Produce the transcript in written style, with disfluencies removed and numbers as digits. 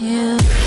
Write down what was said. Yeah.